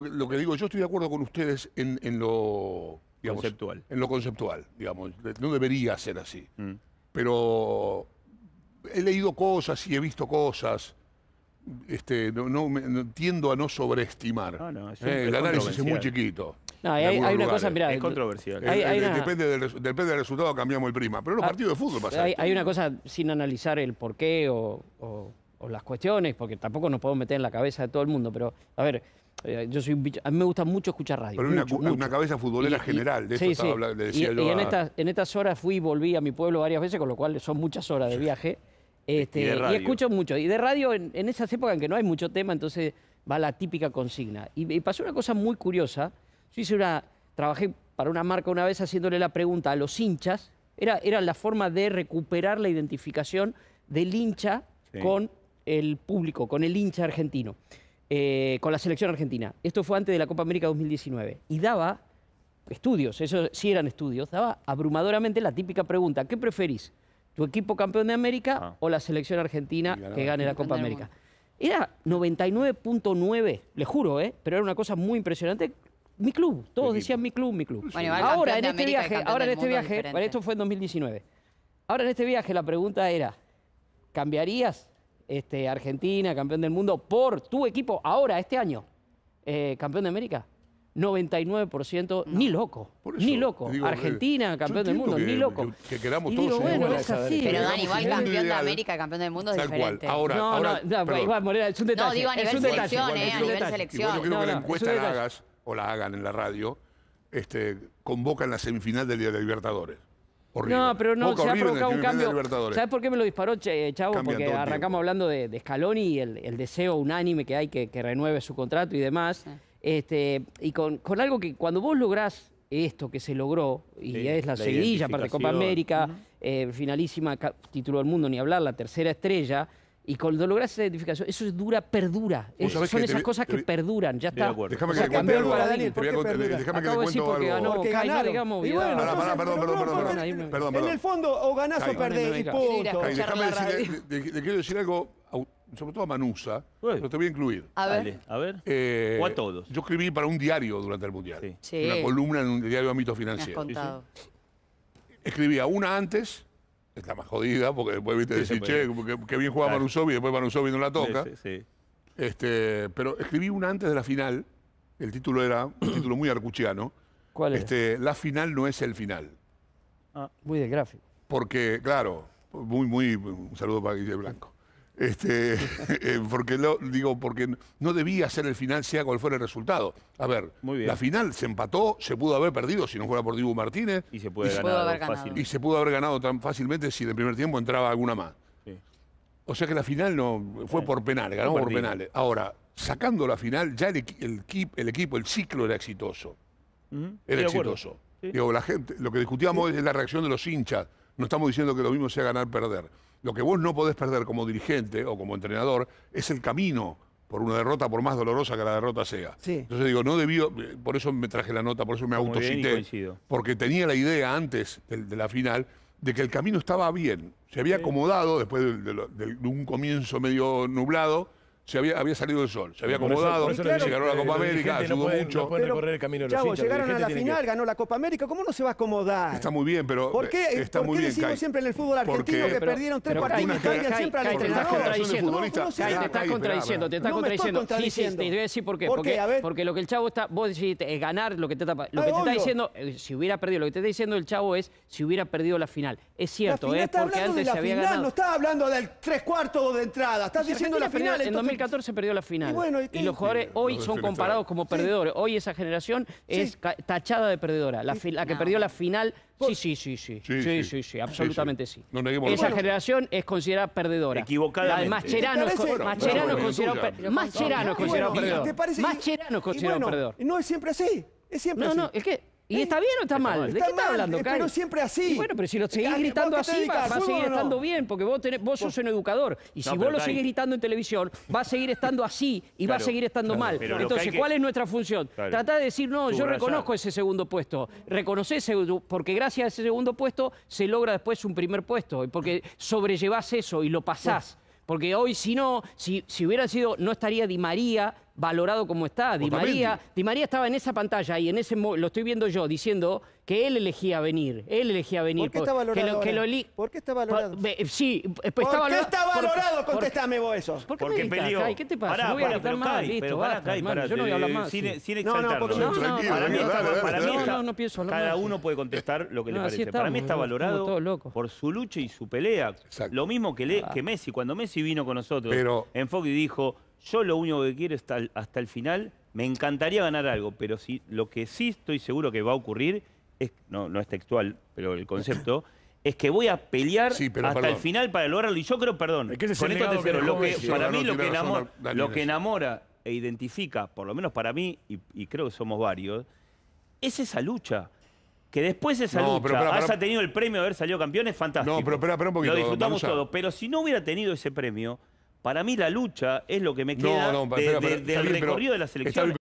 Lo que digo, yo estoy de acuerdo con ustedes en lo conceptual, digamos, no debería ser así. Mm. Pero he leído cosas y he visto cosas, tiendo a no sobreestimar. No, no, el análisis es muy chiquito. No, hay una cosa, mirá, es controversial. Depende del resultado, cambiamos el prima. Pero en los partidos de fútbol pasa. Hay una cosa sin analizar el porqué o las cuestiones, porque tampoco nos podemos meter en la cabeza de todo el mundo, pero a ver. Yo soy un bicho, a mí me gusta mucho escuchar radio. Pero una cabeza futbolera general, de eso estaba hablando, decía yo. Y en estas horas fui y volví a mi pueblo varias veces, con lo cual son muchas horas de viaje. Y escucho mucho. Y de radio en esas épocas en que no hay mucho tema, entonces va la típica consigna. Y pasó una cosa muy curiosa. Yo trabajé para una marca una vez haciéndole la pregunta a los hinchas. Era la forma de recuperar la identificación del hincha con el público, con el hincha argentino. Con la selección argentina. Esto fue antes de la Copa América 2019. Y daba estudios, eso sí eran estudios, daba abrumadoramente la típica pregunta: ¿qué preferís? ¿Tu equipo campeón de América o la selección argentina que gane la Copa América? Era 99.9, les juro, pero era una cosa muy impresionante. Mi club, todos decían mi club. Bueno, ahora, en este viaje, bueno, esto fue en 2019. Ahora en este viaje la pregunta era: ¿cambiarías Argentina, campeón del mundo, por tu equipo ahora, este año, campeón de América? 99%, no. Ni loco, eso, ni loco. Digo, Argentina, campeón del mundo, ni loco. Que queramos todos. Digo, bueno, es así. Pero Dan, igual campeón de América, campeón del mundo es diferente. Tal cual. Ahora, Iván Morena, es un detalle. No, digo a nivel selección, a nivel selección. Yo creo que la encuesta la hagas, o la hagan en la radio, convocan la semifinal del Día de Libertadores. Horrible. No, pero no, se ha provocado un cambio. ¿Sabes por qué me lo disparó, Chavo? Porque arrancamos hablando de Scaloni y el deseo unánime que hay que renueve su contrato y demás. Sí. Y con algo que cuando vos lográs esto que se logró, y es la seguidilla, aparte Copa América, finalísima, título del mundo, ni hablar, la tercera estrella, y cuando lográs esa identificación, eso perdura. Son esas cosas que perduran, ya está. Déjame que te cuente algo. Porque ganaron. Y bueno, perdón. En el fondo, o ganás o perdés, y punto. Le quiero decir algo, sobre todo a Manusa, pero te voy a incluir. A ver. O a todos. Yo escribí para un diario durante el Mundial. Una columna en un diario de ámbito financiero. Escribía una antes. Está más jodida, porque después viste decir, que bien juega Manusovic, y después Manusovic no la toca. Sí. Pero escribí una antes de la final, el título era un título muy arcuchiano. ¿Cuál es? La final no es el final. Ah, muy del gráfico. Porque, claro, un saludo para Guille Blanco. Porque no debía ser el final, sea cual fuera el resultado. A ver, la final se empató, se pudo haber perdido si no fuera por Dibu Martínez. Y se pudo haber ganado. Y se pudo haber ganado tan fácilmente si en el primer tiempo entraba alguna más. Sí. O sea que la final no fue por penales, ganamos por penales. Ahora, sacando la final, ya el equipo, el ciclo era exitoso. Era exitoso. Sí. Digo, la gente, lo que discutíamos es la reacción de los hinchas. No estamos diciendo que lo mismo sea ganar o perder. Lo que vos no podés perder como dirigente o como entrenador es el camino por una derrota, por más dolorosa que la derrota sea. Sí. Entonces digo, no debió, por eso me traje la nota, por eso me autocité, porque tenía la idea antes de la final de que el camino estaba bien. Se había acomodado después de un comienzo medio nublado. Había salido el sol, se había acomodado, se ganó la Copa América, ayudó mucho. Chavo, llegaron a la final, ganó la Copa América, ¿cómo no se va a acomodar? Está muy bien, pero... ¿Por qué decimos siempre en el fútbol argentino que perdieron tres partidos y caigan siempre al entrenador? Te estás contradiciendo, te estás contradiciendo. Sí, te voy a decir por qué. Porque lo que el Chavo está... Vos decís ganar, lo que te está diciendo... Si hubiera perdido, lo que te está diciendo el Chavo es si hubiera perdido la final. Es cierto, porque antes se había ganado. No estás hablando del 3/4 de entrada, estás diciendo la final. En 2014 perdió la final. Y, bueno, y los jugadores hoy son comparados como perdedores. Hoy esa generación es tachada de perdedora. La que perdió la final, sí, absolutamente sí. Esa generación es considerada perdedora. Equivocadamente. Mascherano es considerado perdedor. Mascherano es considerado perdedor. No es siempre así. Es siempre así. No, es que... ¿Y está bien o está mal? ¿De qué está hablando, Cari? Pero siempre así. Y bueno, pero si lo seguís gritando así, va a seguir estando bien, porque vos sos un educador. Y si vos lo seguís gritando en televisión, va a seguir estando así y va a seguir estando mal. Entonces, ¿cuál es nuestra función? Tratá de decir, no, yo reconozco ese segundo puesto. Reconocé ese, porque gracias a ese segundo puesto se logra después un primer puesto. Y porque sobrellevás eso y lo pasás. Porque hoy, si no, si hubiera sido, no estaría Di María... valorado como está. Di María estaba en esa pantalla y en ese lo estoy viendo yo diciendo que él elegía venir. ¿Por qué está valorado? ¿Por qué está valorado? Sí, está valorado, contéstame vos eso. Porque peleó. ¿Qué te pasa? Pará, no voy a hablar más, listo, basta, yo no voy a hablar más. Sin exaltarlo. No, cada uno puede contestar lo que le parece. Para mí está valorado por su lucha y su pelea. Lo mismo que Messi. Cuando Messi vino con nosotros en Fox y dijo, yo lo único que quiero es hasta el final, me encantaría ganar algo, pero si, lo que sí estoy seguro que va a ocurrir, es, no es textual, pero el concepto, es que voy a pelear hasta el final para lograrlo. Y yo creo, perdón, es que con esto te cero, para mí lo que enamora e identifica, por lo menos para mí, y creo que somos varios, es esa lucha. Que después de esa lucha haya tenido el premio de haber salido campeón es fantástico. No, pero espera un poquito. Lo disfrutamos todo, pero si no hubiera tenido ese premio, para mí la lucha es lo que me queda del recorrido de la selección.